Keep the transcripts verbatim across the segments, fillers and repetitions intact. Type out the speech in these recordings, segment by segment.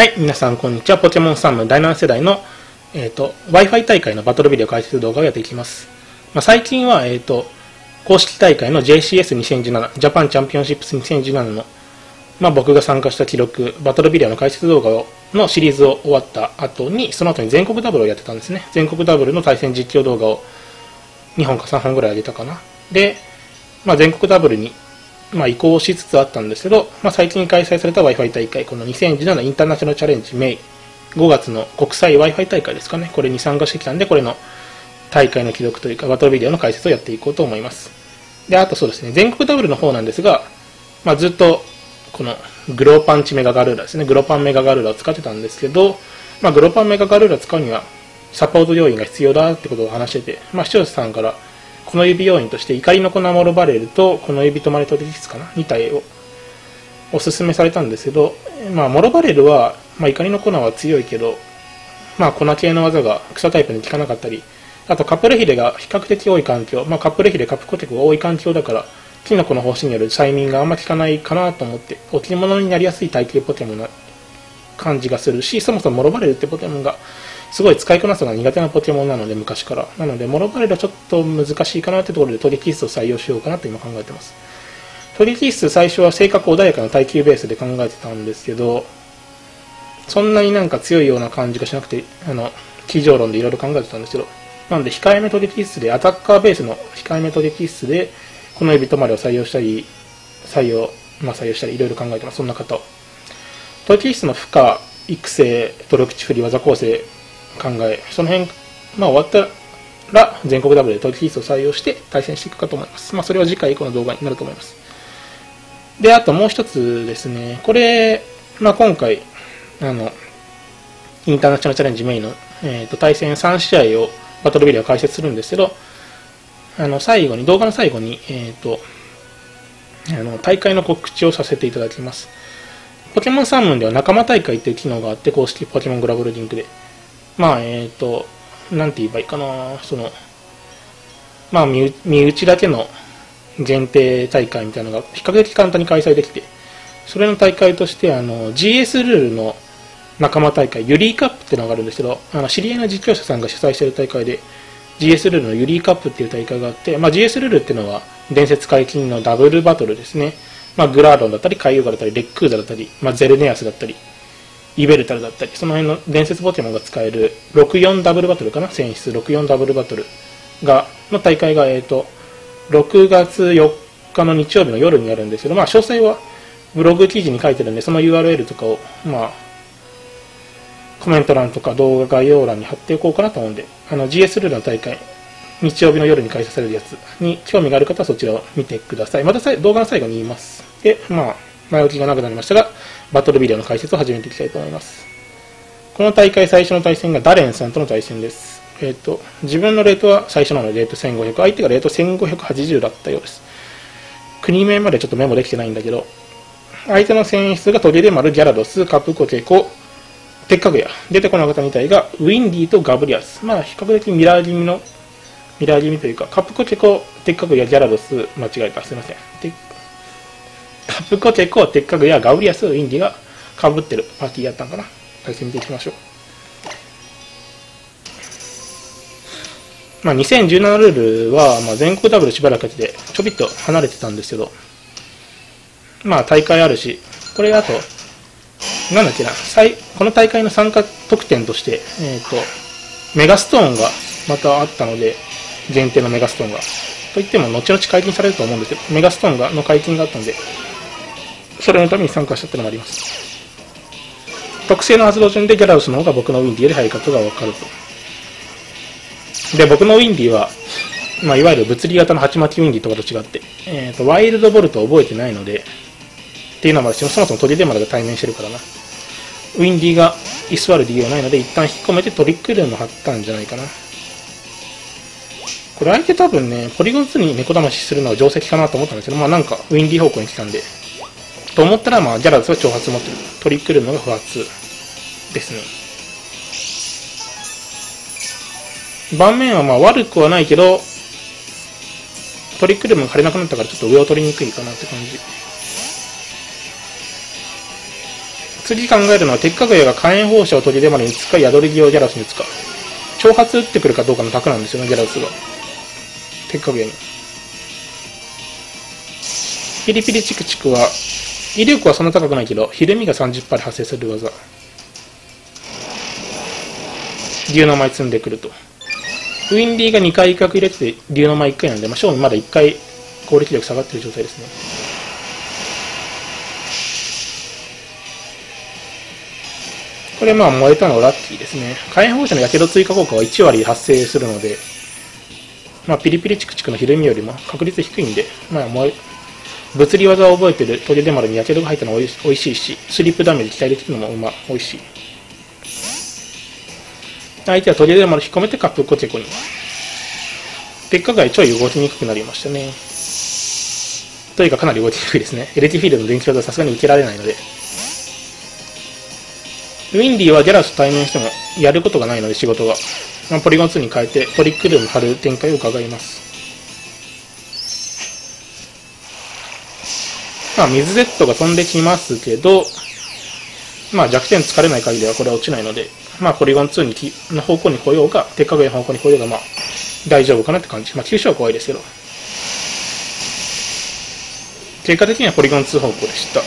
はい、皆さん、こんにちは。ポケモンスタンドだいなな世代の、えーと、Wi-Fi 大会のバトルビデオ解説動画をやっていきます。まあ、最近は、えーと、公式大会の ジェイシーエスにせんじゅうなな、ジャパンチャンピオンシップスにせんじゅうななの、まあ、僕が参加した記録、バトルビデオの解説動画をのシリーズを終わった後に、その後に全国ダブルをやってたんですね。全国ダブルの対戦実況動画をにほんかさんぼんぐらい上げたかな。で、まあ、全国ダブルに、まあ移行しつつあったんですけど、まあ、最近開催された Wi-Fi 大会、このにせんじゅうななインターナショナルチャレンジメイ、ごがつの国際 Wi-Fi 大会ですかね、これに参加してきたんで、これの大会の記録というか、バトルビデオの解説をやっていこうと思います。で、あとそうですね、全国ダブルの方なんですが、まあ、ずっとこのグローパンチメガガルーラですね、グロパンメガガルーラを使ってたんですけど、まあ、グロパンメガガルーラ使うにはサポート要員が必要だってことを話してて、まあ、視聴者さんから、この指要員として怒りの粉モロバレルとこの指トマレトリティスかなに体をおすすめされたんですけど、まあ、モロバレルは、まあ、怒りの粉は強いけど、まあ、粉系の技が草タイプに効かなかったり、あとカプレヒレが比較的多い環境、まあ、カプレヒレカプコテクが多い環境だからキノコの方針による催眠があんま効かないかなと思って、置き物になりやすい耐久ポケモンな感じがするし、そもそもモロバレルってポケモンがすごい使いこなすのが苦手なポケモンなので、昔から。なので、モロバレルはちょっと難しいかなってところで、トリキースを採用しようかなと今考えてます。トリキース最初は性格穏やかな耐久ベースで考えてたんですけど、そんなになんか強いような感じがしなくて、あの、机上論でいろいろ考えてたんですけど、なので、控えめトリキースで、アタッカーベースの控えめトリキースで、この指止まりを採用したり、採用、まあ採用したり、いろいろ考えてます。そんな方を。トリキースの負荷、育成、努力値振り、技構成、考え、その辺、まあ、終わったら全国ダブルでトリキースを採用して対戦していくかと思います。まあ、それは次回以降の動画になると思います。で、あともう一つですね、これ、まあ、今回、あの、インターナショナルチャレンジメインの、えー、と対戦さん試合をバトルビデオ解説するんですけど、あの、最後に、動画の最後に、えっ、ー、と、あの、大会の告知をさせていただきます。ポケモンサーモンでは仲間大会という機能があって、公式ポケモングラブルリンクで。まあ、えっと、なんて言えばいいかな、その、まあ、身内だけの限定大会みたいなのが比較的簡単に開催できて、それの大会として、あの、ジーエス ルールの仲間大会、ユリーカップっていうのがあるんですけど、あの、知り合いの実況者さんが主催している大会で、ジーエス ルールのユリーカップっていう大会があって、まあ、ジーエス ルールっていうのは、伝説解禁のダブルバトルですね。まあ、グラードンだったり、カイオガだったり、レックーザだったり、まあ、ゼルネアスだったり、イベルタルだったり、その辺の伝説ポケモンが使えるろくじゅうよんダブルバトルかな、選出ろくじゅうよんダブルバトルがの大会が、えーと、ろくがつよっかの日曜日の夜にあるんですけど、まあ、詳細はブログ記事に書いてるんで、その ユーアールエル とかを、まあ、コメント欄とか動画概要欄に貼っておこうかなと思うんで、あの ジーエス ルールの大会、日曜日の夜に開催されるやつに興味がある方はそちらを見てください。またさ動画の最後に言います。で、まあ、前置きが長くなりましたが、バトルビデオの解説を始めていきたいと思います。この大会最初の対戦がダレンさんとの対戦です。えっと、自分のレートは最初なのでレートせんごひゃく、相手がレートせんごひゃくはちじゅうだったようです。国名までちょっとメモできてないんだけど、相手の選出がトゲデマル、ギャラドス、カプコケコ、テッカグヤ。出てこなかったみたいが、ウィンディとガブリアス。まあ、比較的ミラー気味の、ミラー気味というか、カプコケコ、テッカグヤ、ギャラドス、間違えた。すいません。カプコテコ、テッカグやガウリアス、インディがかぶってるパーティーやったんかな。対戦見ていきましょう。まあ、にせんじゅうななルールは、まあ、全国ダブルしばらくでちょびっと離れてたんですけど、まあ大会あるし、これあと、なんだっけな、この大会の参加特典として、えっと、メガストーンがまたあったので、限定のメガストーンが。といっても、後々解禁されると思うんですけど、メガストーンがの解禁があったので、それのために参加したってのもあります。特性の発動順でギャラドスの方が僕のウィンディより早いことが分かると。で、僕のウィンディは、まあ、いわゆる物理型のハチマキウィンディとかと違って、えーと、ワイルドボルトを覚えてないので、っていうのもあるし、そもそもトリデマルが対面してるからな。ウィンディが居座る理由はないので、一旦引っ込めてトリックルームを張ったんじゃないかな。これ相手多分ね、ポリゴンツーに猫騙しするのは定石かなと思ったんですけど、まあなんかウィンディ方向に来たんで、と思ったら、まあ、ギャラドスは挑発持ってる。トリックルームが不発ですね。盤面はまあ悪くはないけど、トリックルームが張れなくなったからちょっと上を取りにくいかなって感じ。次考えるのは、鉄火笛が火炎放射を取り出までに使い、宿り木をジャラスに使う。挑発打ってくるかどうかの択なんですよね、ジャラスが。鉄火笛に。ピリピリチクチクは、威力はそんな高くないけど、ひるみが さんじゅっパーセント 発生する技。竜の舞積んでくると。ウィンディーがにかい威嚇入れてて、竜の舞いっかいなんで、まあ、正味まだいっかい攻撃力下がってる状態ですね。これまあ燃えたのはラッキーですね。火炎放射の火傷追加効果はいち割発生するので、まあ、ピリピリチクチクのひるみよりも確率低いんで、まあ、燃え物理技を覚えてるトゲデマルに火傷が入ったのはおいしいし、スリップダメージ期待できるのもまあおいしい。相手はトゲデマルを引っ込めてカップコチェコに。鉄火貝ちょい動きにくくなりましたね。というかかなり動きにくいですね。エレキフィールドの電気技はさすがに受けられないので。ウィンディはジャラスと対面してもやることがないので仕事が、まあ、ポリゴンツーに変えてトリックルーム貼る展開を伺います。まあ水 Z が飛んできますけど、まあ、弱点疲れない限りはこれは落ちないので、まあ、ポリゴンツーにきの方向に来ようが鉄火笛の方向に来ようがまあ大丈夫かなって感じ。まあ急所は怖いですけど結果的にはポリゴンツー方向でした。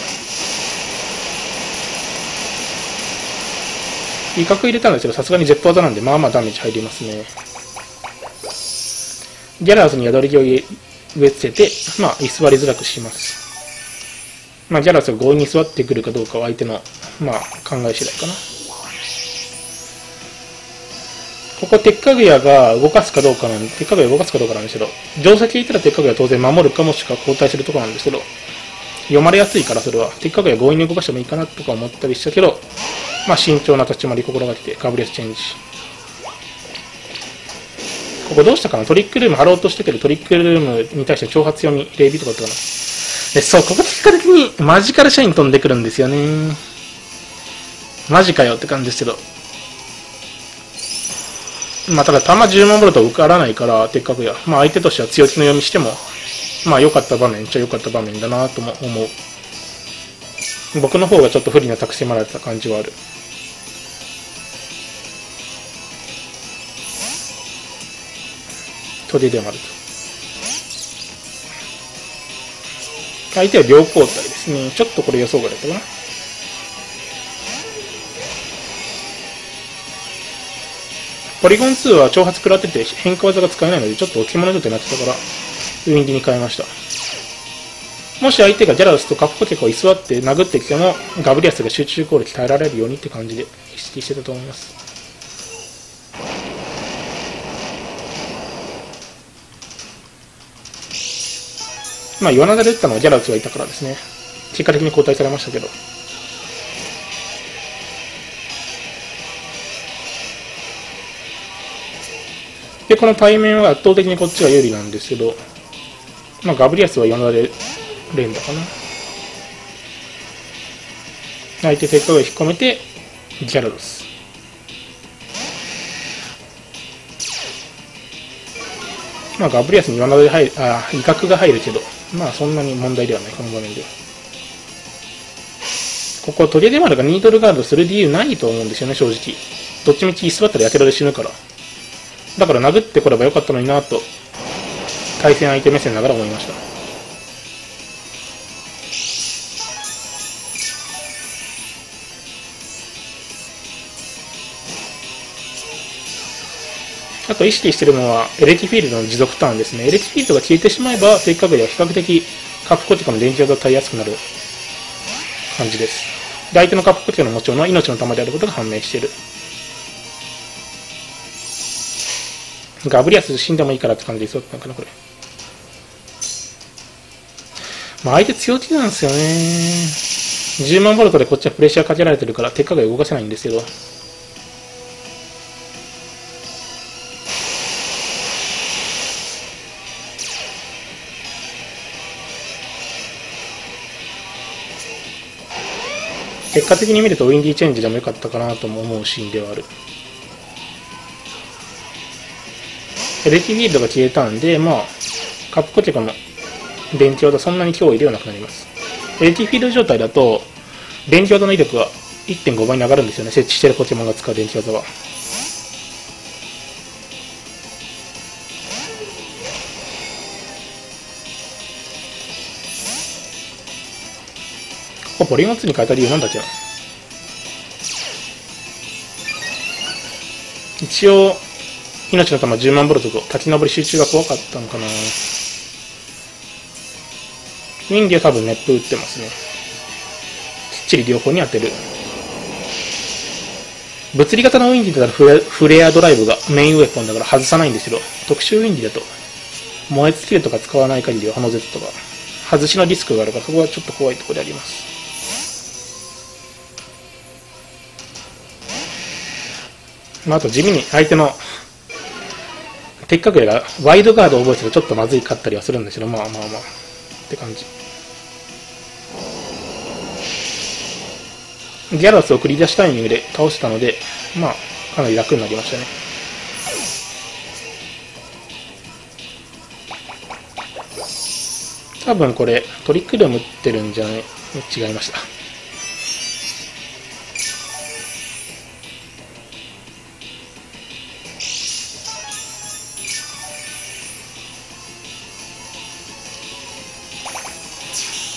威嚇入れたんですけど、さすがに絶技なんで、まあまあダメージ入りますね。ギャラーズに宿り木を植え付けて、まあ、居座りづらくします。まあ、ギャラーズが強引に座ってくるかどうかは相手の、まあ、考え次第かな。ここ、鉄火矢が動かすかどうかなんで、鉄火矢を動かすかどうかなんですけど、定石いたら鉄火矢は当然守るかもしくは後退するところなんですけど、読まれやすいからそれは、鉄火矢強引に動かしてもいいかなとか思ったりしたけど、まあ慎重な立ち回り心がけて、ガブレスチェンジ。ここどうしたかな？トリックルーム貼ろうとしてくるトリックルームに対して挑発用にレイビーとかだったかな。で、そう、ここ結果的にマジカルシャイン飛んでくるんですよね。マジかよって感じですけど。まあただ弾じゅうまんボルトは受からないから、鉄火矢。まあ相手としては強気の読みしても、まあ良かった場面っちゃ良かった場面だなとも思う。僕の方がちょっと不利なタクシーマラだった感じはある。トリデマルと。相手は両交代ですね。ちょっとこれ予想外だったかな。ポリゴンツーは挑発食らってて変化技が使えないのでちょっと置物状態になってたからウィンディに変えました。もし相手がジャラウスとカップコテコを居座って殴ってきてもガブリアスが集中攻撃耐えられるようにって感じで意識してたと思います。まあ岩灘で打ったのはジャラウスがいたからですね。結果的に交代されましたけど、でこの対面は圧倒的にこっちが有利なんですけど、まあ、ガブリアスは岩灘で連打かな。相手鉄火を引っ込めてギャラドス。まあガブリアスに岩などで入る、あ威嚇が入るけどまあそんなに問題ではないこの場面で。ここトゲデマルがニードルガードする理由ないと思うんですよね正直。どっちみち居座ったらやけどで死ぬから、だから殴ってこればよかったのになと対戦相手目線ながら思いました。あと意識しているのはエレキフィールドの持続ターンですね。エレキフィールドが消えてしまえば鉄火笛は比較的カップコテコの電気技を耐えやすくなる感じです。で相手のカップコテコの持ち物は命の玉であることが判明している。ガブリアス死んでもいいからって感じですよ。なんかなこれ、まあ、相手強気なんですよね。じゅうまんボルトでこっちはプレッシャーかけられてるから鉄火笛動かせないんですけど、結果的に見るとウィンディーチェンジでも良かったかなとも思うシーンではある。エレキフィールドが消えたんで、まあ、カップコテコの電気技そんなに脅威ではなくなります。エレキフィールド状態だと、電気技の威力がいってんご 倍に上がるんですよね、設置してるポケモンが使う電気技は。ボリュームツーに変えた理由なんだっけな。一応命の玉じゅうまんボルトと立ち上り集中が怖かったのかな。人魚多分熱風打ってますね。きっちり両方に当てる。物理型のウインディだったらフレアドライブがメインウェポンだから外さないんですけど、特殊ウインディだと燃え尽きるとか使わない限りはハノゼットとか外しのリスクがあるから、そこはちょっと怖いところであります。まあ、あと地味に相手の敵隠れがワイドガードを覚えてるとちょっとまずいかったりはするんですけど、まあまあまあって感じ。ギャラスを繰り出しタイミングで倒したので、まあかなり楽になりましたね。多分これトリックルーム打ってるんじゃない？違いました。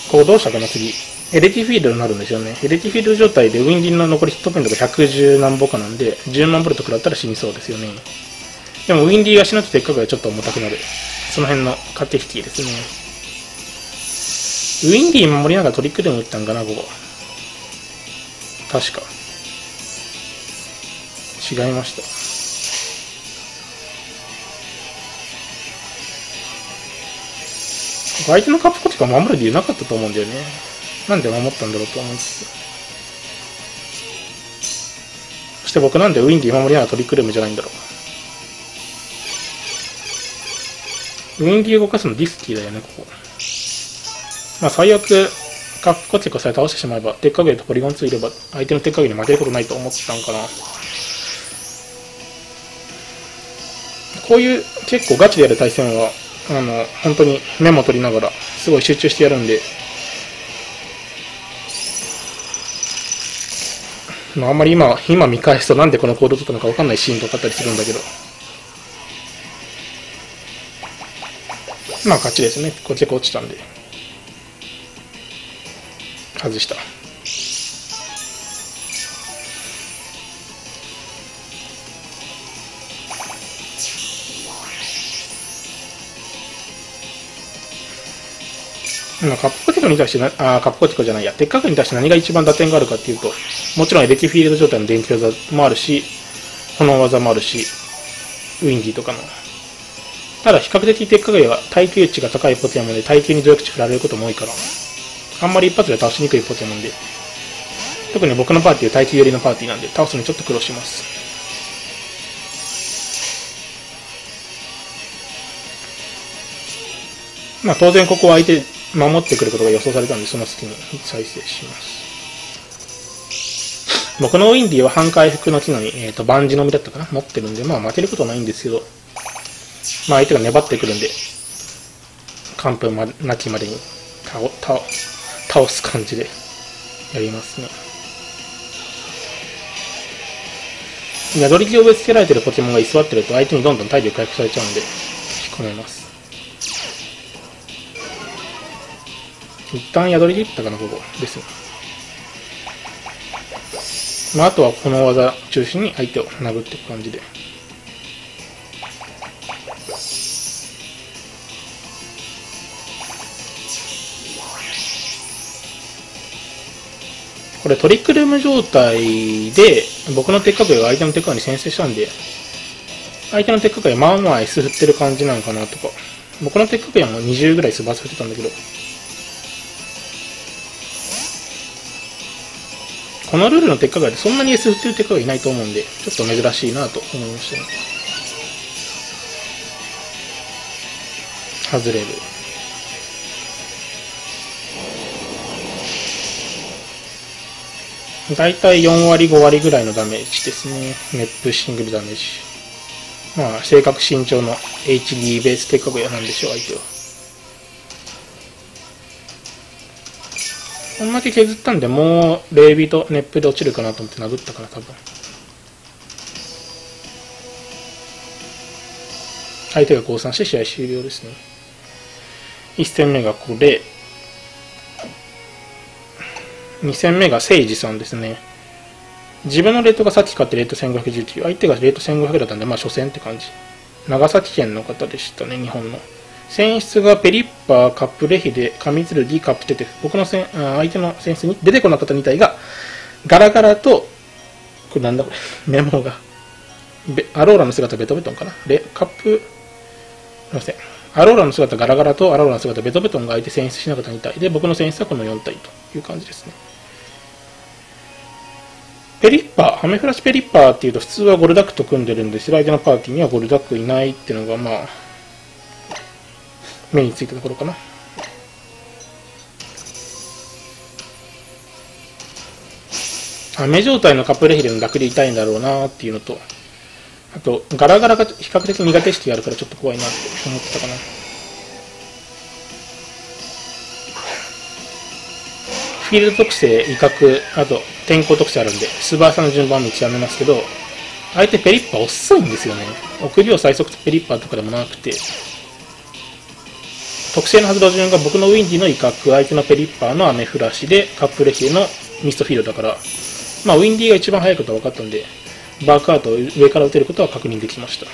こうどうしたかな、次。エレキフィールドになるんですよね。エレキフィールド状態でウィンディンの残りヒットポイントがひゃくじゅう何歩かなんで、じゅうまんボルト食らったら死にそうですよね。でもウィンディが死ぬと敵隠れがちょっと重たくなる。その辺の駆け引きですね。ウィンディ守りながらトリックでも打ったんかな、ここ。確か。違いました。相手のカプコティカを守る理由なかったと思うんだよね。なんで守ったんだろうと思います。そして僕なんでウィンディ守りながらトリックルームじゃないんだろう。ウィンディ動かすのディスキーだよね、ここ。まあ最悪カプコティカさえ倒してしまえば、鉄火芸とポリゴンツーいれば相手の鉄火芸に負けることないと思ってたんかな。こういう結構ガチでやる対戦はあの本当にメモ取りながらすごい集中してやるんで、まあ、あんまり今今見返すとなんでこの行動を取ったのか分かんないシーンとかあったりするんだけど、まあ勝ちですね。こっちで落ちたんで外した。カップコティコに対してな、あ、カップコティコじゃないや、鉄角に対して何が一番打点があるかっていうと、もちろんエレキフィールド状態の電気技もあるし、炎技もあるし、ウィンディとかの。ただ、比較的鉄角は耐久値が高いポケモンで、耐久に努力値振られることも多いから、あんまり一発で倒しにくいポケモンで、特に僕のパーティーは耐久寄りのパーティーなんで、倒すのにちょっと苦労します。まあ当然ここは相手守ってくることが予想されたんで、その隙に再生します。僕のウィンディは半回復の機能に、えー、とバンジの実だったかな持ってるんで、まあ負けることはないんですけど、まあ相手が粘ってくるんで完封なきまでに倒倒倒す感じでやりますね。宿り木を植え付けられてるポケモンが居座ってると相手にどんどん体力回復されちゃうんで引っ込めます。一旦宿り切ったかな、ここですね。まああとはこの技中心に相手を殴っていく感じで、これトリックルーム状態で僕の鉄火芸が相手の鉄火芸に先制したんで、相手の鉄火芸まあまあ S 振ってる感じなのかなとか、僕の鉄火芸はもうにじゅうぐらいスバス振ってたんだけど、このルールの鉄火芸でそんなに エス 振ってる鉄火芸いないと思うんで、ちょっと珍しいなと思いましたね。外れる。だいたいよん割ご割ぐらいのダメージですね。熱風シングルダメージ。まあ、正確身長の エイチディー ベース鉄火芸なんでしょう、相手は。こんだけ削ったんで、もうレイビーとネップで落ちるかなと思ってなぞったから多分。相手が降参して試合終了ですね。いち戦目がこれ。に戦目が誠司さんですね。自分のレートがさっき買ってレートせんごひゃくじゅうきゅう、相手がレートせんごひゃくだったんで、まあ初戦って感じ。長崎県の方でしたね、日本の。選出がペリッパー、カップレヒデ、カミツルギ、カップテテフ。僕のせん相手の選出に出てこなかったに体が、ガラガラと、これなんだこれ、メモが。アローラの姿、ベトベトンかな。レカップ、すいません。アローラの姿、ガラガラと、アローラの姿、ベトベトンが相手選出しなかったに体で、僕の選出はこのよん体という感じですね。ペリッパー、ハメフラシペリッパーっていうと普通はゴルダックと組んでるんですけど、相手のパーティーにはゴルダックいないっていうのが、まあ、目についたところかな。雨状態のカプレヒレの逆で痛いんだろうなっていうのと、あと、ガラガラが比較的苦手意識があるからちょっと怖いなって思ってたかな。フィールド特性、威嚇、あと天候特性あるんで、スバーサの順番も極めますけど、相手ペリッパー遅いんですよね。臆病最速ペリッパーとかでもなくて、特性の発動順が僕のウィンディの威嚇、相手のペリッパーの雨降らしで、カップレヒエのミストフィールドだから、まあ、ウィンディが一番速いことは分かったんで、バークアウトを上から打てることは確認できました。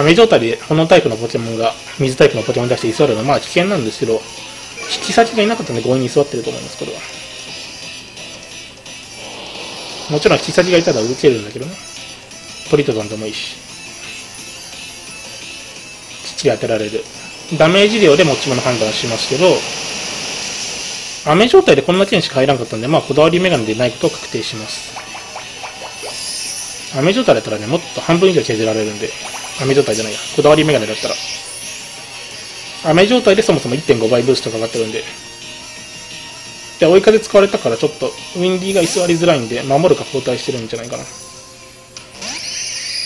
雨状態で炎タイプのポケモンが水タイプのポケモンに対して居座るのはまあ危険なんですけど、引き先がいなかったんで強引に居座ってると思います、これは。もちろん引き先がいたら受けるんだけどね。トリトドンでもいいし。きっちり当てられる。ダメージ量で持ち物判断しますけど、雨状態でこんな剣しか入らなかったんで、まあこだわりメガネでないことを確定します。雨状態だったらね、もっと半分以上削られるんで、雨状態じゃないや、こだわりメガネだったら。雨状態でそもそも いってんご 倍ブーストかかってるんで。で、追い風使われたからちょっと、ウィンディーが居座りづらいんで、守るか交代してるんじゃないかな。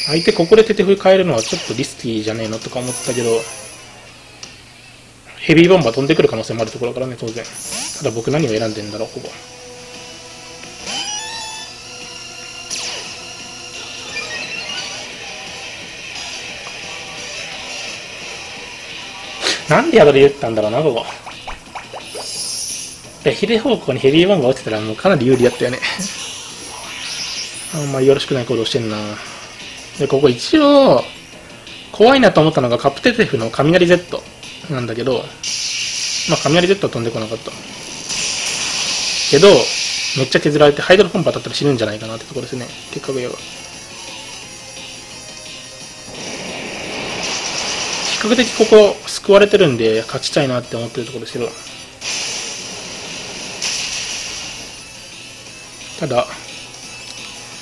相手ここでテテフ変えるのはちょっとリスキーじゃねえのとか思ったけど、ヘビーボンバー飛んでくる可能性もあるところからね、当然。ただ僕何を選んでんだろう、ほぼ。なんでやられたんだろうな、ここ。レヒレ方向にヘビーボンが落ちてたらもうかなり有利だったよね。あんまりよろしくない行動してんな。で、ここ一応、怖いなと思ったのがカプテテフの雷 Z なんだけど、まあ雷 Z は飛んでこなかった。けど、めっちゃ削られてハイドロポンパ当たったら死ぬんじゃないかなってところですね。結果が言えば。比較的ここ救われてるんで勝ちたいなって思ってるところですけど、ただ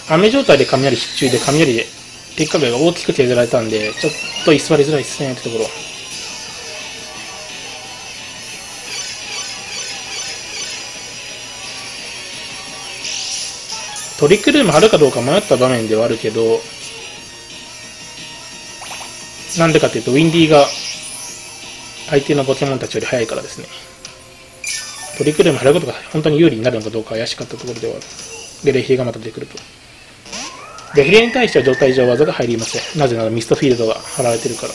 雨状態で雷必中で雷で鉄火壁が大きく削られたんでちょっと居座りづらいっすねってところ。トリックルーム張るかどうか迷った場面ではあるけど、なんでかというと、ウィンディーが相手のポケモンたちより速いからですね。トリックルーム張ることが本当に有利になるのかどうか怪しかったところではある。で、レヒレがまた出てくると。レヒレに対しては状態上技が入りません。なぜならミストフィールドが張られてるから。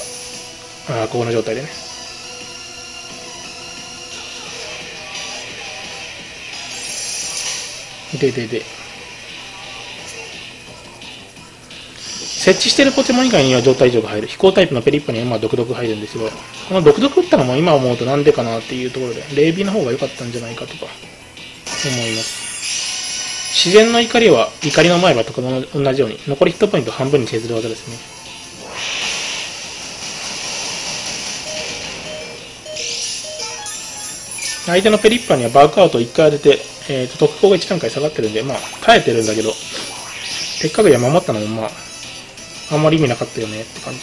ああ、ここの状態でね。で、で、で。設置してるポケモン以外には状態異常が入る。飛行タイプのペリッパにはまあ毒毒入るんですけど、この毒毒打ったのも今思うとなんでかなっていうところで、レイビーの方が良かったんじゃないかとか、思います。自然の怒りは怒りの前歯とかも同じように、残りヒットポイント半分に削る技ですね。相手のペリッパにはバークアウトをいっかい当てて、えー、と特攻がいち段階下がってるんで、まあ耐えてるんだけど、鉄壁は守ったのもまあ、あんまり意味なかったよねって感じ。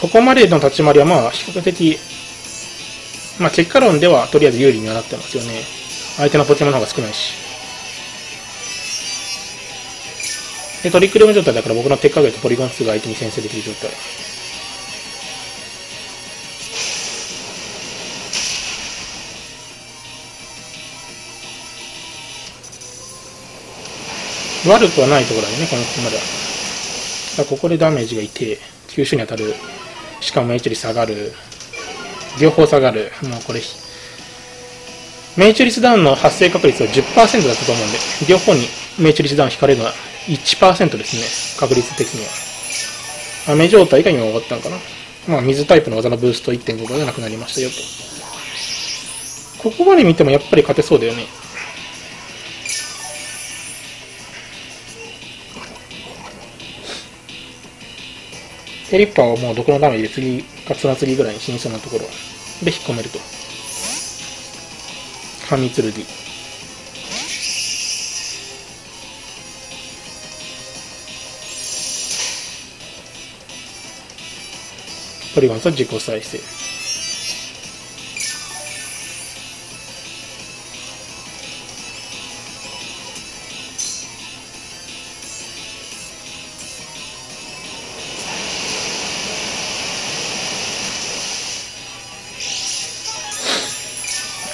ここまでの立ち回りはまあ比較的、まあ結果論ではとりあえず有利にはなってますよね。相手のポケモンの方が少ないし。で、トリックルーム状態だから僕の鉄火壁とポリゴン数が相手に先制できる状態。悪くはないところだよね、このまだ。だからここでダメージがいて、吸収に当たる。しかも命中率下がる。両方下がる。もうこれ、命中率ダウンの発生確率は じゅっパーセント だったと思うんで、両方に命中率ダウン引かれるのは いちパーセント ですね、確率的には。雨状態が今終わったのかな。まあ、水タイプの技のブースト いってんご がなくなりましたよと。ここまで見てもやっぱり勝てそうだよね。テリッパーはもう毒のダメージで次か綱継ぎぐらいに死にそうなところで引っ込めると。神剣。トリガンと自己再生。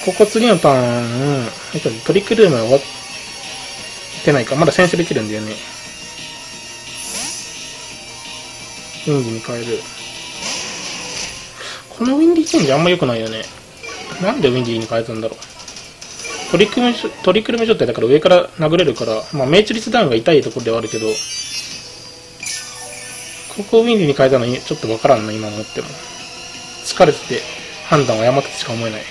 ここ次のターン、えっと、トリックルームは終わってないか。まだ先制できるんだよね。ウィンギに変える。このウィンディーチェンジあんま良くないよね。なんでウィンディーに変えたんだろう。トリックルーム、トリックルーム状態だから上から殴れるから、まあ命中率ダウンが痛いところではあるけど、ここをウィンディーに変えたのにちょっとわからんな、今思っても。疲れてて判断を誤ってしか思えない。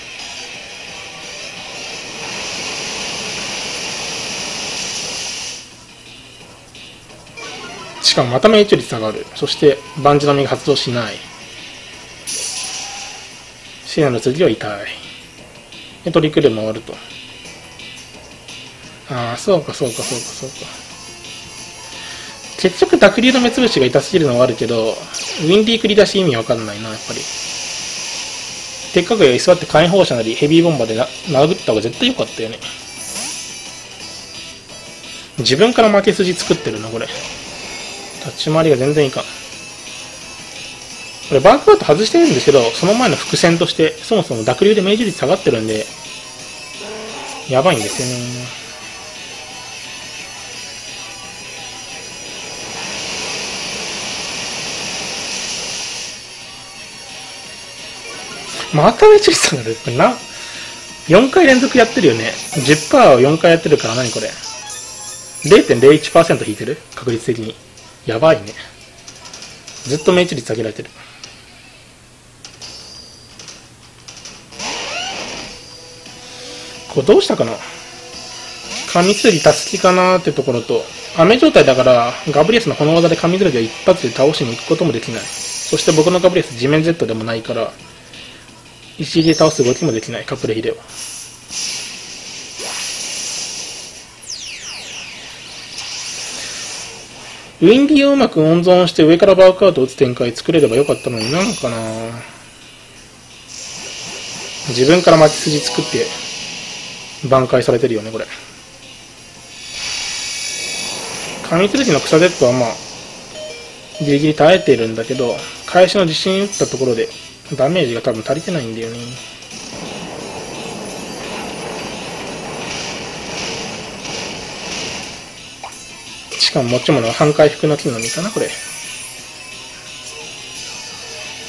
しかもまた命中率下がる。そしてバンジの実が発動しない。シナの次は痛い。で、トリックルーム終わると。ああ、そうかそうかそうかそうか。結局、濁流の目つぶしが痛すぎるのはあるけど、ウィンディー繰り出し意味わかんないな、やっぱり。でっかくより座って火炎放射なりヘビーボンバーでな殴った方が絶対良かったよね。自分から負け筋作ってるな、これ。立ち回りが全然いかん。これバークアウト外してるんですけど、その前の伏線として、そもそも濁流で命中率下がってるんで、やばいんですよね。また命中率下がる。これな、よんかい連続やってるよね。じゅっパーセント をよんかいやってるから何これ。れいてんれいいちパーセント 引いてる確率的に。やばいね。ずっと命中率下げられてる。これどうしたかな。神剣たすきかなーってところと、雨状態だからガブリエスの炎技で神剣は一発で倒しに行くこともできない。そして僕のガブリエス地面 Z でもないから一撃で倒す動きもできない。カプレヒレをウィンディーをうまく温存して上からバークアウトを打つ展開作れればよかったのになのかな。自分から巻き筋作って挽回されてるよね、これ。神剣の草ゼットはまあギリギリ耐えてるんだけど、返しの自信打ったところでダメージが多分足りてないんだよね。しかも持ち物は半回復の木の実かな、これ。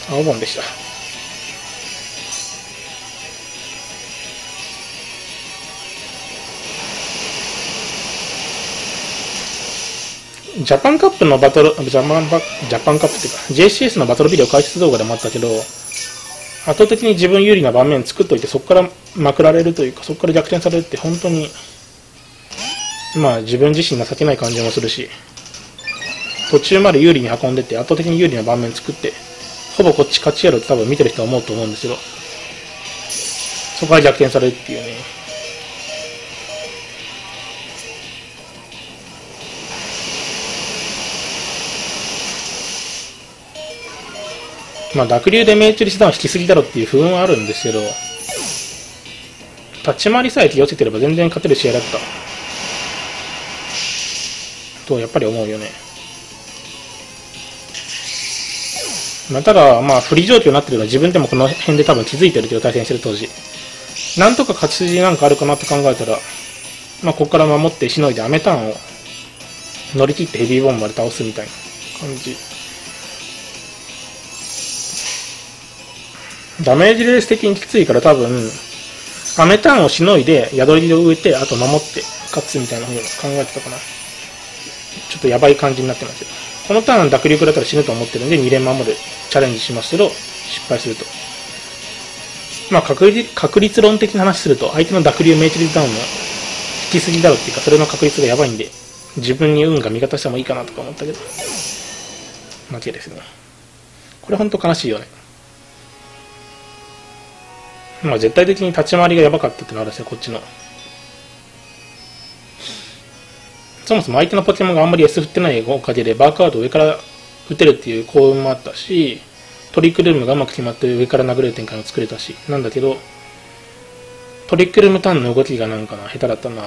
青ボンでした。ジャパンカップのバトル、ジャパンバ、ジャパンカップっていうか、ジェーシーエス のバトルビデオ解説動画でもあったけど、圧倒的に自分有利な盤面作っといて、そこからまくられるというか、そこから逆転されるって本当に、まあ自分自身情けない感じもするし、途中まで有利に運んでって圧倒的に有利な盤面作って、ほぼこっち勝ちやろって多分見てる人は思うと思うんですけど、そこから逆転されるっていうね。まあ濁流で命中率ダウン引きすぎだろっていう不運はあるんですけど、立ち回りさえ気をつけてれば全然勝てる試合だった。とやっぱり思うよね。まあ、ただ、まあ、不利状況になってるのは自分でもこの辺で多分気づいてるけど、対戦してる当時。なんとか勝ち筋なんかあるかなって考えたら、まあ、ここから守ってしのいでアメターンを乗り切ってヘビーボーンまで倒すみたいな感じ。ダメージレース的にきついから多分アメターンをしのいで宿りを植えて、あと守って勝つみたいな風に考えてたかな。ちょっとやばい感じになってますけど、このターン濁流だったら死ぬと思ってるんでに連魔までチャレンジしますけど失敗すると、まあ確率、確率論的な話すると相手の濁流命中率ダウンも引きすぎだろっていうか、それの確率がやばいんで自分に運が味方してもいいかなとか思ったけど負けですね。これほんと悲しいよね。まあ絶対的に立ち回りがやばかったってのあるんですよ、こっちの。そもそも相手のポケモンがあんまり S 振ってないおかげでバーカードを上から打てるっていう幸運もあったし、トリクルームがうまく決まって上から殴れる展開も作れたし、なんだけど、トリクルームターンの動きがなんかな、下手だったな。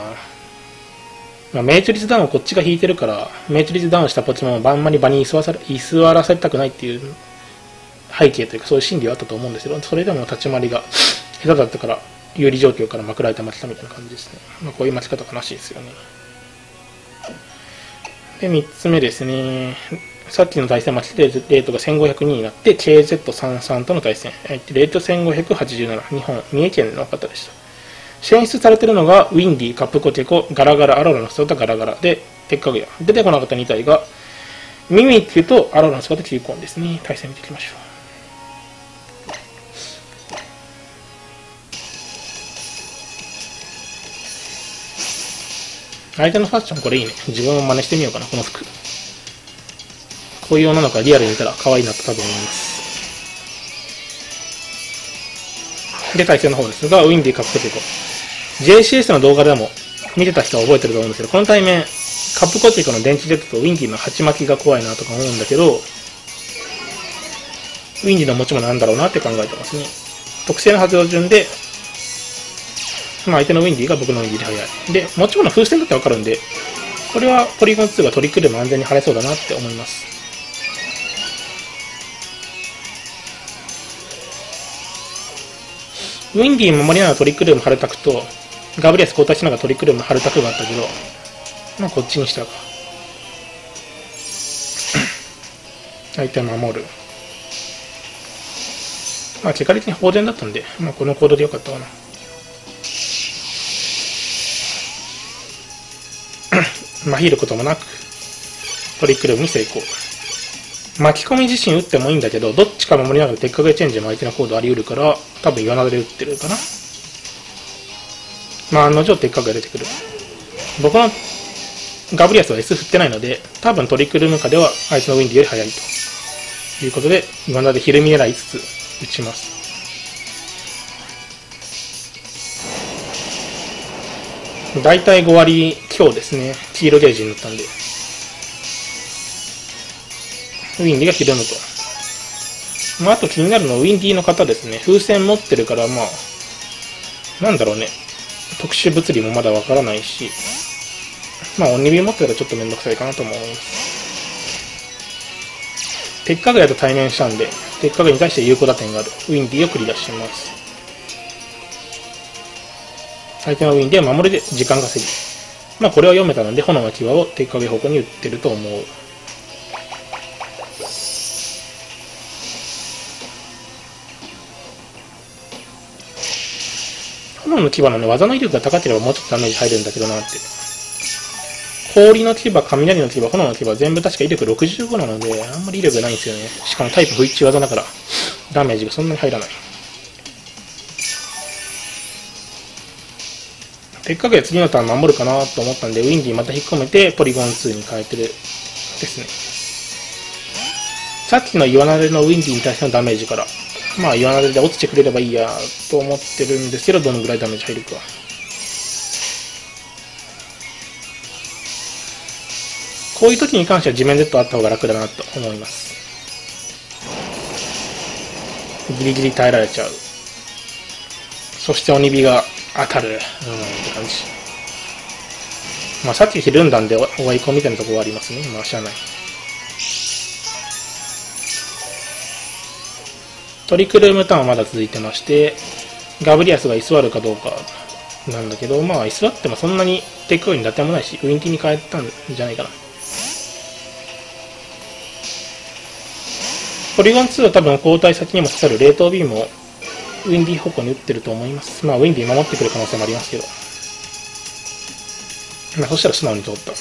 まあ、命中率ダウンをこっちが引いてるから、命中率ダウンしたポケモンをあんまり場に居座らせたくないっていう背景というか、そういう心理はあったと思うんですけど、それでも立ち回りが下手だったから、有利状況からまくられて負けたみたいな感じですね。まあ、こういう負け方悲しいですよね。で、みっつめですね。さっきの対戦待ちでレートがせんごひゃくにになって ケーゼットさんじゅうさん との対戦、レートせんごひゃくはちじゅうなな、日本三重県の方でした。選出されているのがウィンディ、カップコテコ、ガラガラ、アロラの姿ガラガラで鉄火具屋、出てこなかったに体がミミッキュとアロラの姿キューコーンですね。対戦見ていきましょう。相手のファッションこれいいね。自分も真似してみようかな、この服。こういう女の子はリアルにいたら可愛いなと多分思います。で、対戦の方ですが、ウィンディカップコテコ。ジェーシーエス の動画でも見てた人は覚えてると思うんですけど、この対面、カップコテコの電池ジェットとウィンディの鉢巻きが怖いなとか思うんだけど、ウィンディの持ち物なんだろうなって考えてますね。特性の発動順で、まあ相手のウィンディが僕のウィンディで速い。で、持ち物風船だってわかるんで、これはポリゴンツーがトリックでも安全に貼れそうだなって思います。ウィンディー守りながらトリックルームハルタクとガブリアス交代しながらトリックルームハルタクがあったけど、まあこっちにしたか。相手守る。まあ結果的に放電だったんで、まあこの行動でよかったかな。まひることもなくトリックルームに成功。巻き込み自身打ってもいいんだけど、どっちか守りながら鉄火具チェンジも相手のコードあり得るから、多分岩投げで打ってるかな。まあ案の定鉄火具出てくる。僕のガブリアスは S 振ってないので、多分トリクルム下では相手のウィンディより速いということで、岩投げひるみ狙いつつ打ちます。大体ご割強ですね。黄色ゲージになったんで。ウィンディがひるむと。まあ、あと気になるのはウィンディの方ですね。風船持ってるから、まあ、なんだろうね。特殊物理もまだわからないし、まあ、鬼火持ってたらちょっとめんどくさいかなと思います。鉄火具屋と対面したんで、鉄火具に対して有効打点がある。ウィンディを繰り出します。相手のウィンディは守りで時間稼ぎ。まあ、これは読めたので、炎の際を鉄火具屋方向に打ってると思う。炎の牙のね、技の威力が高ければもうちょっとダメージ入るんだけどなって。氷の牙、雷の牙、炎の牙、全部確か威力ろくじゅうごなので、あんまり威力がないんですよね。しかもタイプ不一致技だから、ダメージがそんなに入らない。鉄火具屋次のターン守るかなと思ったんで、ウィンディまた引っ込めて、ポリゴンツーに変えてるですね。さっきの岩なれのウィンディに対してのダメージから、まあ、岩なでで落ちてくれればいいやと思ってるんですけど、どのぐらいダメージ入るか。こういう時に関しては地面 Z あった方が楽だなと思います。ギリギリ耐えられちゃう。そして鬼火が当たる。うん、って感じ。まあ、さっきひるんだんで追い込みみたいなところはありますね。まあ、しゃあない。トリクルームターンはまだ続いてまして、ガブリアスが居座るかどうかなんだけど、まあ居座ってもそんなにテックオイに打点もないし、ウィンティに変えたんじゃないかな。ポリゴンツーは多分交代先にも刺さる冷凍ビームをウィンディー方向に打ってると思います。まあウィンディー守ってくる可能性もありますけど、まあ、そしたら素直に通った。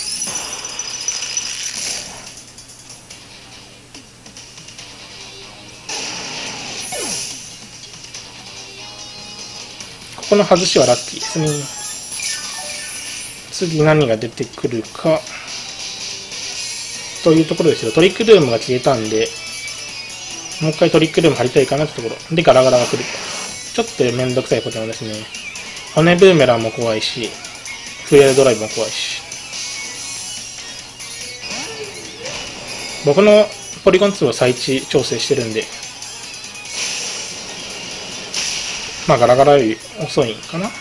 ここの外しはラッキーですね。次何が出てくるかというところですけど、トリックルームが消えたんで、もう一回トリックルーム張りたいかなってところでガラガラが来る。ちょっとめんどくさいことなんですね。骨ブーメランも怖いし、フレールドライブも怖いし。僕のポリゴンツーを再地調整してるんで、まあガラガラより遅いんかな。うん。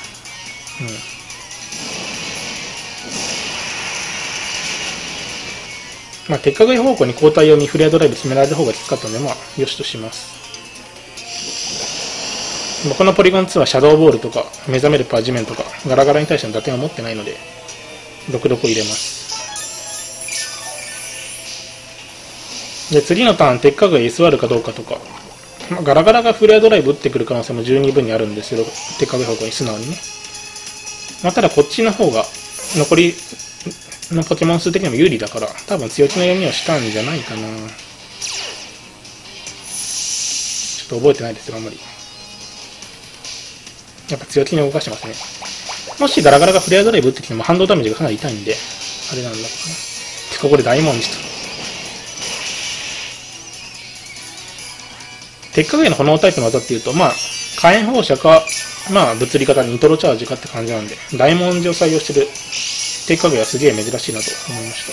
まあ鉄壁方向に交代用にフレアドライブ詰められる方がきつかったので、まあよしとします。僕のポリゴンツーはシャドーボールとか目覚めるパージメントとかガラガラに対しての打点を持ってないので、ドクドク入れます。で、次のターン、鉄壁 エスアール かどうかとか、ガラガラがフレアドライブ打ってくる可能性も十二分にあるんですけど、手掛け方向に素直にね。まあ、ただこっちの方が残りのポケモン数的にも有利だから、多分強気の読みをしたんじゃないかな。ちょっと覚えてないですよ、あんまり。やっぱ強気に動かしてますね。もしガラガラがフレアドライブ打ってきても反動ダメージがかなり痛いんで、あれなんだろうな。ここで大問にした。鉄火影の炎タイプの技っていうと、まあ、火炎放射か、まあ、物理型ニトロチャージかって感じなんで、大文字を採用してる鉄火影はすげえ珍しいなと思いまし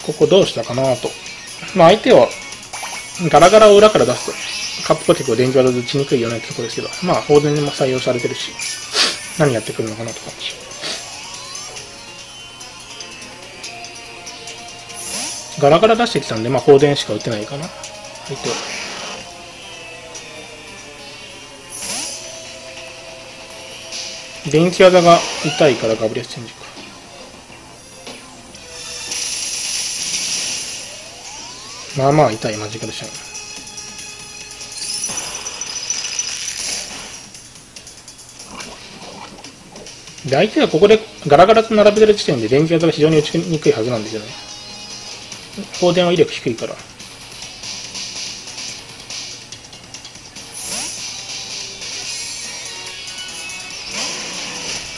た。ここどうしたかなと。まあ、相手は、ガラガラを裏から出すと、カップポテコを電気技で打ちにくいよねってとこですけど、まあ、放電も採用されてるし、何やってくるのかなと感じ。ガラガラ出してきたんで、まあ、放電しか打てないかな。相手は。電気技が痛いからガブリアスチェンジか。まあまあ痛いマジカルシャイン。で、相手がここでガラガラと並べてる時点で電気技が非常に打ちにくいはずなんですよね。放電は威力低いから。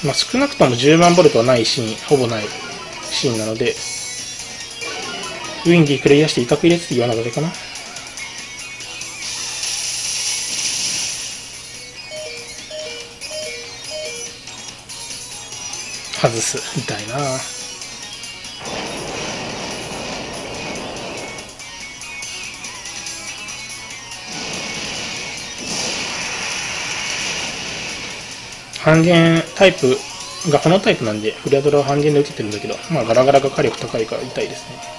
まあ、少なくともじゅうまんボルトはないシーン、ほぼないシーンなので、ウィンディークレイヤーして威嚇入れつつ言わなかったかな。外す。痛いなぁ。半減タイプがこのタイプなんで、フレアドラを半減で受けてるんだけど、まあガラガラが火力高いから痛いですね。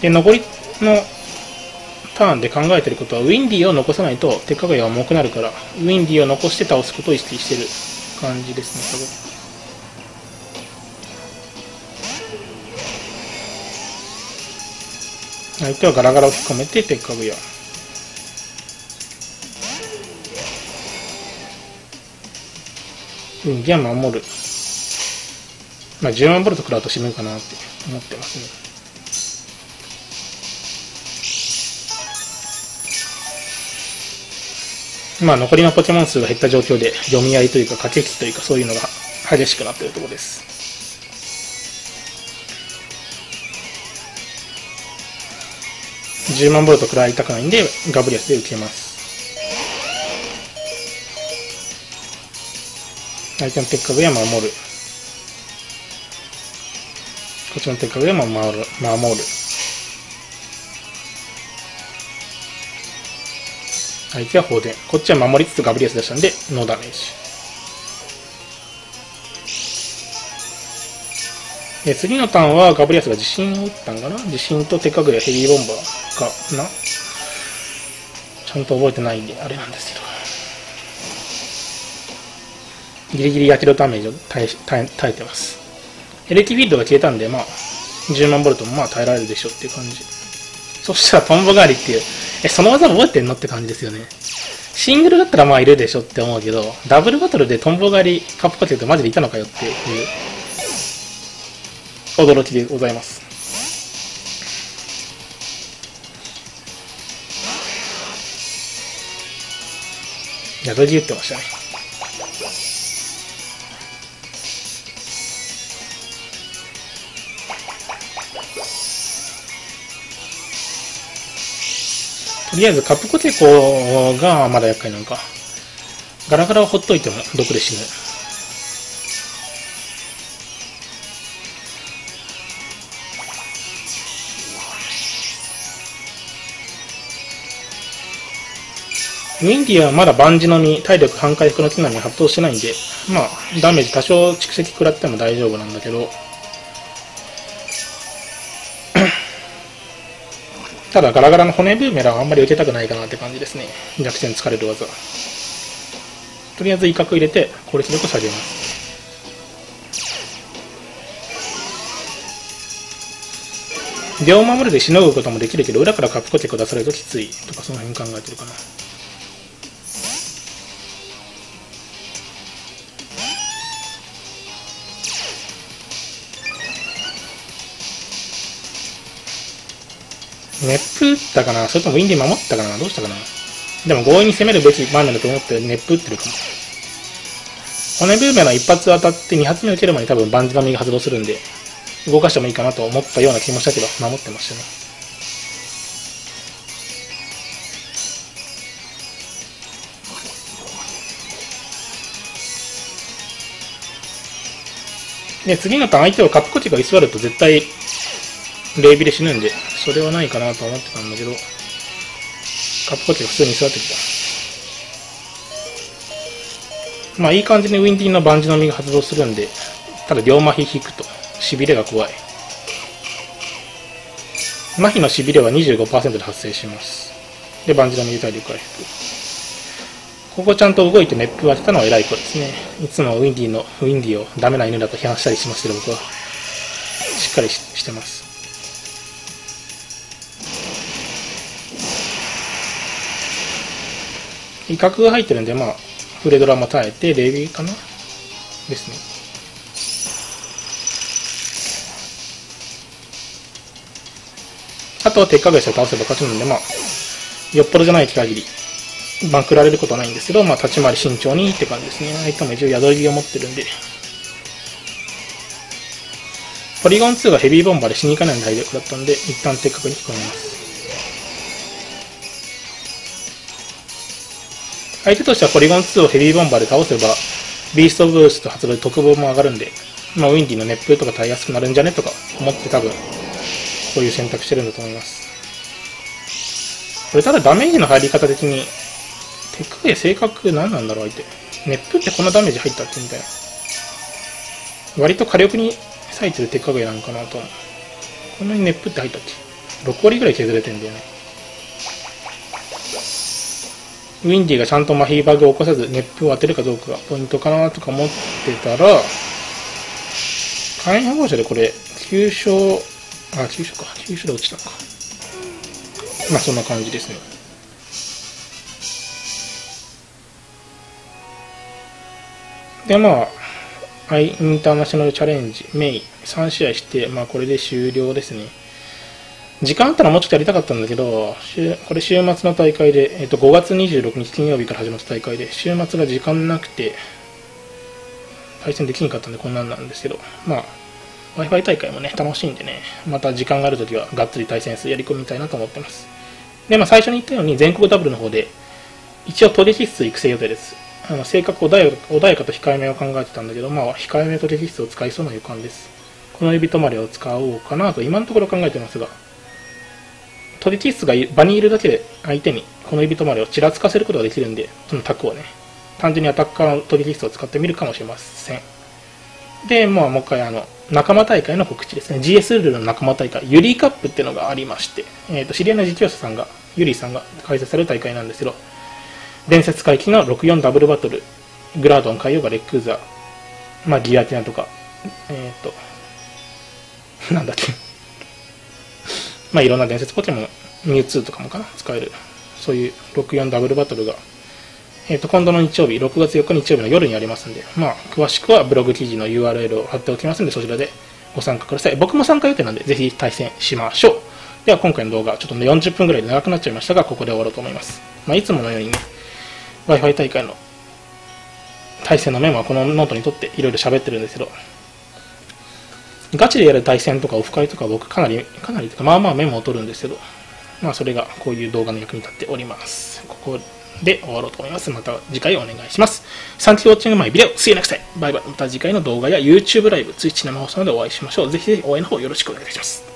で、残りのターンで考えてることは、ウィンディーを残さないと鉄火影は重くなるから、ウィンディーを残して倒すことを意識してる感じですね、多分。相手はガラガラを引っ込めて鉄火影は。うん、ギャン守る。まあ、じゅうまんボルト食らうと死ぬかなって思ってますね。まあ、残りのポケモン数が減った状況で、読み合いというか、駆け引きというか、そういうのが激しくなっているところです。じゅうまんボルト食らいたくないんで、ガブリアスで受けます。相手の鉄壁は守る。こっちの鉄壁は守る。守る。相手は放電。こっちは守りつつガブリアス出したんで、ノーダメージ。で、次のターンはガブリアスが自信を打ったんかな？自信と鉄壁はヘビーボンバーかな？ちゃんと覚えてないんで、あれなんですけど。ギリギリやけどダメージを耐え、耐え、耐えてます。エレキフィールドが消えたんで、まあ、じゅうまんボルトもまあ耐えられるでしょっていう感じ。そしたらトンボ代わりっていう、え、その技覚えてんのって感じですよね。シングルだったらまあいるでしょって思うけど、ダブルバトルでトンボ代わりカップかけるとマジでいたのかよっていう、驚きでございます。やどぎ打ってましたね。とりあえずカプコテコがまだ厄介なのか。ガラガラをほっといても毒で死ぬ。ウィンディはまだ万事の実、体力半回復の機能に発動してないんで、まあ、ダメージ多少蓄積食らっても大丈夫なんだけど、ただガラガラの骨ブーメランはあんまり受けたくないかなって感じですね。弱点疲れる技。とりあえず威嚇入れて、攻撃力を下げます。出を守るでしのぐこともできるけど、裏からカプコテコ出されるときついとか、その辺考えてるかな。ネップ打ったかな、それともウィンディ守ったかな、どうしたかな。でも強引に攻めるべき場面だと思ってネップ打ってるかも。骨ブーメラン一発当たって二発目受ける前に多分バンジナミが発動するんで、動かしてもいいかなと思ったような気もしたけど、守ってましたね。で、次のターン相手をカプコテコが居座ると絶対レイビで死ぬんで、それはないかなと思ってたんだけど、カプコテが普通に座ってきた。まあいい感じにウィンディのバンジの実が発動するんで、ただ両麻痺引くと痺れが怖い。麻痺の痺れは にじゅうごパーセント で発生します。でバンジの実で体力回復。ここちゃんと動いてメップを当てたのは偉い子ですね。いつもウィンディのウィンディをダメな犬だと批判したりしますけど、僕はしっかり し, してます。威嚇が入ってるんで、まあ、フレドラも耐えて、レビーかなですね。あとは鉄火串を倒せば勝ちなんで、まあ、よっぽどじゃない限り、まくられることはないんですけど、まあ、立ち回り慎重にって感じですね。相手も一応宿りを持ってるんで。ポリゴンツーがヘビーボンバーで死にいかない体力だったんで、一旦鉄火に引っ込みます。相手としてはポリゴンツーをヘビーボンバーで倒せば、ビーストブースト発動で特防も上がるんで、まあ、ウィンディの熱風とか耐えやすくなるんじゃねとか思って多分、こういう選択してるんだと思います。これただダメージの入り方的に、テックゲー性格何なんだろう相手。熱風ってこんなダメージ入ったってみたいな。割と火力に割いてるテックゲーなのかなと思う。こんなに熱風って入ったっけ ?ろく 割ぐらい削れてんだよね。ウィンディがちゃんと麻痺バグを起こさず熱風を当てるかどうかがポイントかなとか思ってたら、火炎放射でこれ、急所、あ、急所か、急所で落ちたのか。まあそんな感じですね。で、まあ、アイインターナショナルチャレンジ、メイ、さんしあいして、まあこれで終了ですね。時間あったらもうちょっとやりたかったんだけど、これ週末の大会で、えっと、ごがつにじゅうろくにち金曜日から始まった大会で、週末が時間なくて、対戦できなかったんでこんなんなんですけど、まあ、Wi-Fi 大会もね、楽しいんでね、また時間があるときはがっつり対戦するやり込みたいなと思ってます。で、まあ最初に言ったように全国ダブルの方で、一応トゲキ質育成予定です。あの、性格穏やか、穏やかと控えめを考えてたんだけど、まあ、控えめとトゲキ質を使いそうな予感です。この指止まりを使おうかなと今のところ考えてますが、トリキスが場にいるだけで相手にこの指止まりをちらつかせることができるんで、そのタクをね、単純にアタッカーのトリキスを使ってみるかもしれません。で、まあ、もう一回あの、仲間大会の告知ですね。ジーエス ルールの仲間大会、ユリーカップっていうのがありまして、えっと、知り合いの実況者さんが、ユリーさんが開催される大会なんですけど、伝説回帰のろくよんダブルバトル、グラードン海洋がレックーザー、まあ、ギラティナとか、えっと、なんだっけまあいろんな伝説ポケモン、ミュウツーとかもかな、使える、そういうろくよんダブルバトルが、えー、と今度の日曜日、ろくがつよっか日曜日の夜にありますんで、まあ、詳しくはブログ記事の ユーアールエル を貼っておきますんで、そちらでご参加ください。僕も参加予定なんで、ぜひ対戦しましょう。では今回の動画、ちょっとねよんじゅっぷんぐらいで長くなっちゃいましたが、ここで終わろうと思います。まあ、いつものようにね、Wi-Fi 大会の対戦のメモはこのノートにとっていろいろ喋ってるんですけど、ガチでやる対戦とかオフ会とか僕かなり、かなりとかまあまあメモを取るんですけど、まあそれがこういう動画の役に立っております。ここで終わろうと思います。また次回お願いします。Thank you for watching my video. See you next time. Bye bye. また次回の動画や YouTube ライブ、Twitch 生放送などでお会いしましょう。ぜひぜひ応援の方よろしくお願いいたします。